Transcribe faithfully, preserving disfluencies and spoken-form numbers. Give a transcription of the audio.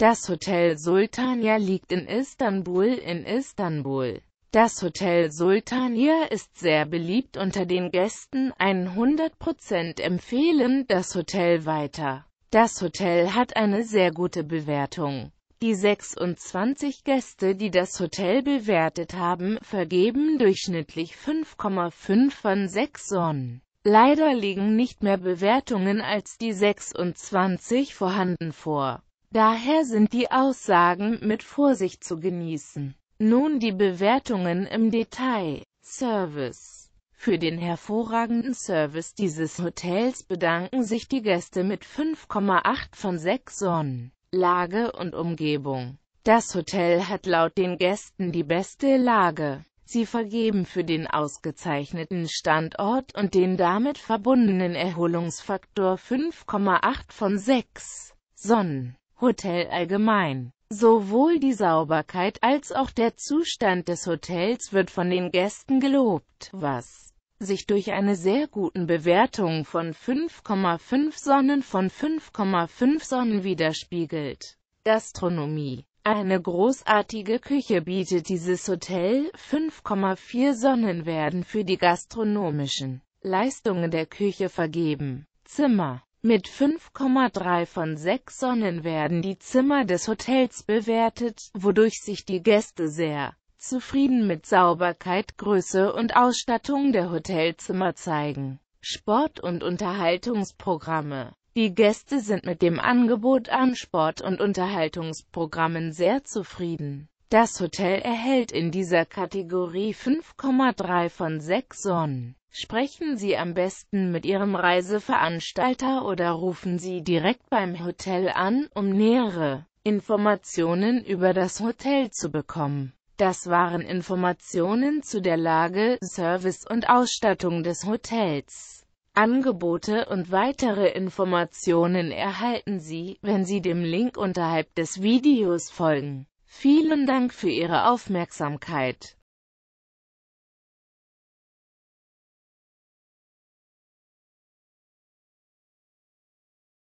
Das Hotel Sultania liegt in Istanbul in Istanbul. Das Hotel Sultania ist sehr beliebt unter den Gästen, hundert Prozent empfehlen das Hotel weiter. Das Hotel hat eine sehr gute Bewertung. Die sechsundzwanzig Gäste, die das Hotel bewertet haben, vergeben durchschnittlich fünf Komma fünf von sechs Sonnen. Leider liegen nicht mehr Bewertungen als die sechsundzwanzig vorhanden vor. Daher sind die Aussagen mit Vorsicht zu genießen. Nun die Bewertungen im Detail. Service. Für den hervorragenden Service dieses Hotels bedanken sich die Gäste mit fünf Komma acht von sechs Sonnen. Lage und Umgebung. Das Hotel hat laut den Gästen die beste Lage. Sie vergeben für den ausgezeichneten Standort und den damit verbundenen Erholungsfaktor fünf Komma acht von sechs Sonnen. Hotel allgemein. Sowohl die Sauberkeit als auch der Zustand des Hotels wird von den Gästen gelobt, was sich durch eine sehr guten Bewertung von fünf Komma fünf Sonnen von fünf Komma fünf Sonnen widerspiegelt. Gastronomie. Eine großartige Küche bietet dieses Hotel, fünf Komma vier Sonnen werden für die gastronomischen Leistungen der Küche vergeben. Zimmer. Mit fünf Komma drei von sechs Sonnen werden die Zimmer des Hotels bewertet, wodurch sich die Gäste sehr zufrieden mit Sauberkeit, Größe und Ausstattung der Hotelzimmer zeigen. Sport- und Unterhaltungsprogramme. Die Gäste sind mit dem Angebot an Sport- und Unterhaltungsprogrammen sehr zufrieden. Das Hotel erhält in dieser Kategorie fünf Komma drei von sechs Sonnen. Sprechen Sie am besten mit Ihrem Reiseveranstalter oder rufen Sie direkt beim Hotel an, um nähere Informationen über das Hotel zu bekommen. Das waren Informationen zu der Lage, Service und Ausstattung des Hotels. Angebote und weitere Informationen erhalten Sie, wenn Sie dem Link unterhalb des Videos folgen. Vielen Dank für Ihre Aufmerksamkeit.